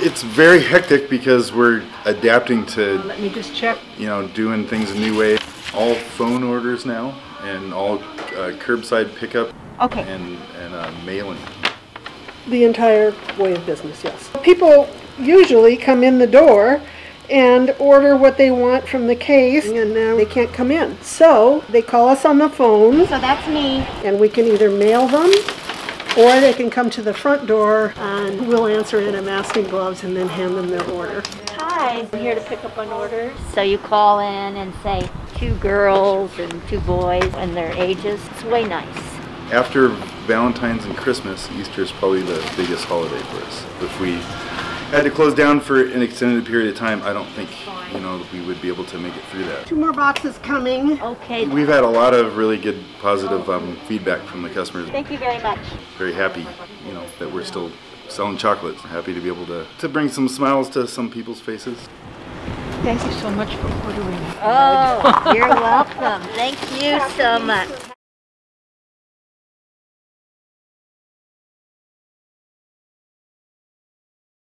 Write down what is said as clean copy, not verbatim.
It's very hectic because we're adapting to, let me just check, you know, doing things a new way. All phone orders now and all curbside pickup, okay, and mailing. The entire way of business, yes. People usually come in the door and order what they want from the case, and now they can't come in. So they call us on the phone. So that's me. And we can either mail them, or they can come to the front door and we'll answer in a mask and gloves and then hand them their order. Hi, I'm here to pick up an order. So you call in and say 2 girls and 2 boys and their ages. It's way nice. After Valentine's and Christmas, Easter is probably the biggest holiday for us. If we had to close down for an extended period of time, I don't think, you know, we would be able to make it through that. 2 more boxes coming. Okay. We've had a lot of really good, positive feedback from the customers. Thank you very much. Very happy, you know, that we're still selling chocolates. Happy to be able to bring some smiles to some people's faces. Thank you so much for ordering. Oh, you're welcome. Thank you so much.